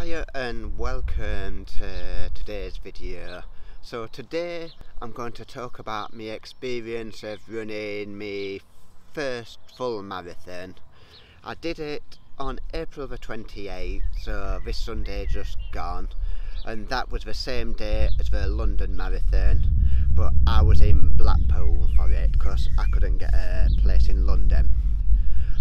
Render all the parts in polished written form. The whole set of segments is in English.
Hiya and welcome to today's video. So today I'm going to talk about my experience of running my first full marathon. I did it on April the 28th, so this Sunday just gone, and that was the same day as the London Marathon, but I was in Blackpool for it because I couldn't get a place in London.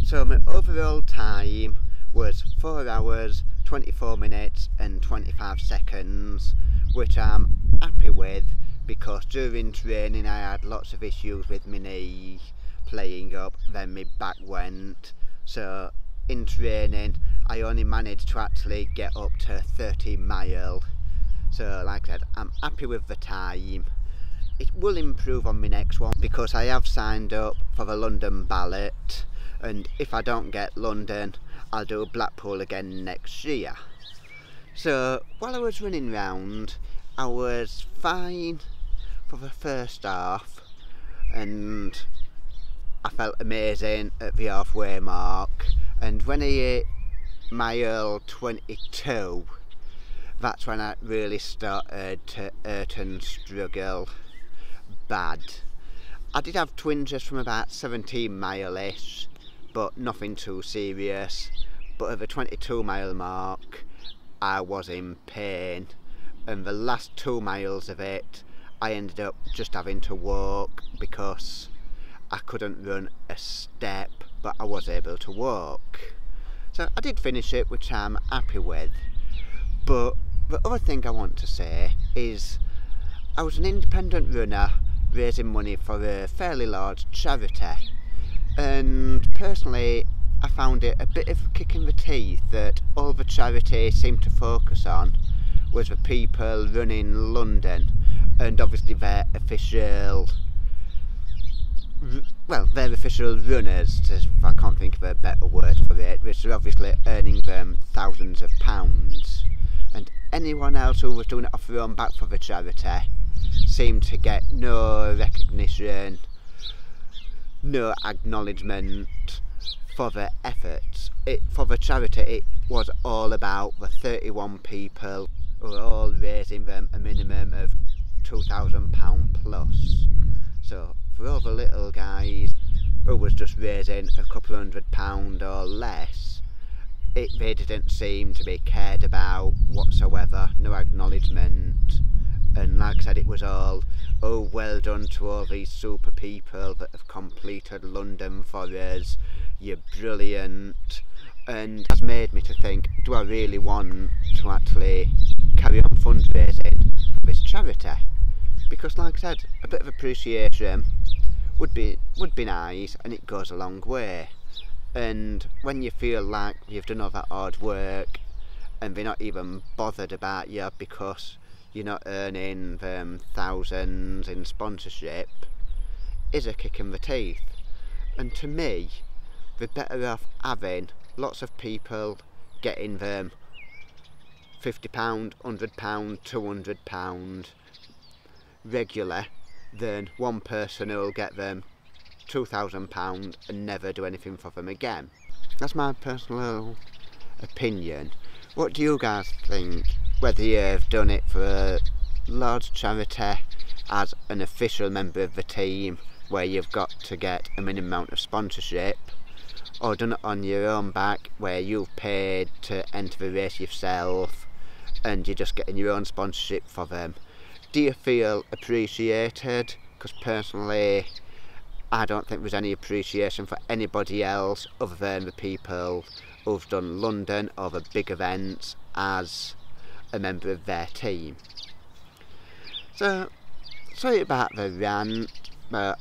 So my overall time was 4 hours 24 minutes and 25 seconds, which I'm happy with because during training I had lots of issues with my knee playing up, then my back went, so in training I only managed to actually get up to 30 mile. So like I said, I'm happy with the time. It will improve on my next one because I have signed up for the London ballot, and if I don't get London I'll do Blackpool again next year. So while I was running round I was fine for the first half, and I felt amazing at the halfway mark, and when I hit mile 22 that's when I really started to hurt and struggle bad. I did have twinges from about 17 mile-ish, but nothing too serious. But at the 22 mile mark I was in pain, and the last 2 miles of it I ended up just having to walk because I couldn't run a step, but I was able to walk. So I did finish it, which I'm happy with. But the other thing I want to say is I was an independent runner raising money for a fairly large charity, and personally I found it a bit of a kick in the teeth that all the charity seemed to focus on was the people running London, and obviously their official runners, I can't think of a better word for it, which are obviously earning them thousands of pounds, and anyone else who was doing it off their own back for the charity seemed to get no recognition, no acknowledgement for the efforts. For the charity it was all about the 31 people who were all raising them a minimum of £2,000 plus. So for all the little guys who was just raising a couple £100 or less, they didn't seem to be cared about whatsoever, no acknowledgement. And like I said, it was all, oh, well done to all these super people that have completed London for us, you're brilliant. And that's made me to think, do I really want to actually carry on fundraising for this charity? Because like I said, a bit of appreciation would be nice, and it goes a long way. And when you feel like you've done all that hard work and they're not even bothered about you because you're not earning them thousands in sponsorship, is a kick in the teeth. And to me, they're better off having lots of people getting them £50, £100, £200 regular than one person who'll get them £2,000 and never do anything for them again. That's my personal opinion. What do you guys think? Whether you've done it for a large charity as an official member of the team where you've got to get a minimum amount of sponsorship, or done it on your own back where you've paid to enter the race yourself and you're just getting your own sponsorship for them, do you feel appreciated? Because personally I don't think there's any appreciation for anybody else other than the people who've done London or the big events as a member of their team. So sorry about the rant, but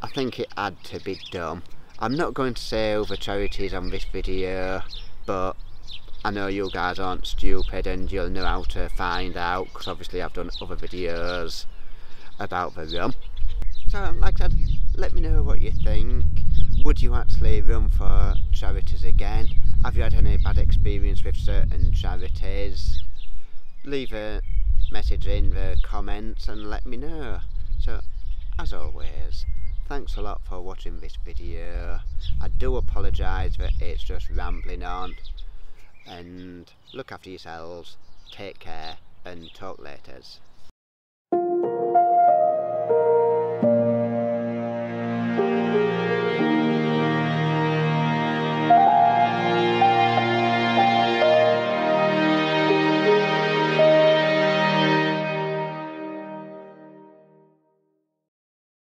I think it had to be done. I'm not going to say all the charities on this video, but I know you guys aren't stupid and you'll know how to find out because obviously I've done other videos about the run. So like I said, let me know what you think. Would you actually run for charities again? Have you had any bad experience with certain charities? Leave a message in the comments and let me know. So as always, thanks a lot for watching this video. I do apologise that it's just rambling on, and look after yourselves, take care and talk laters.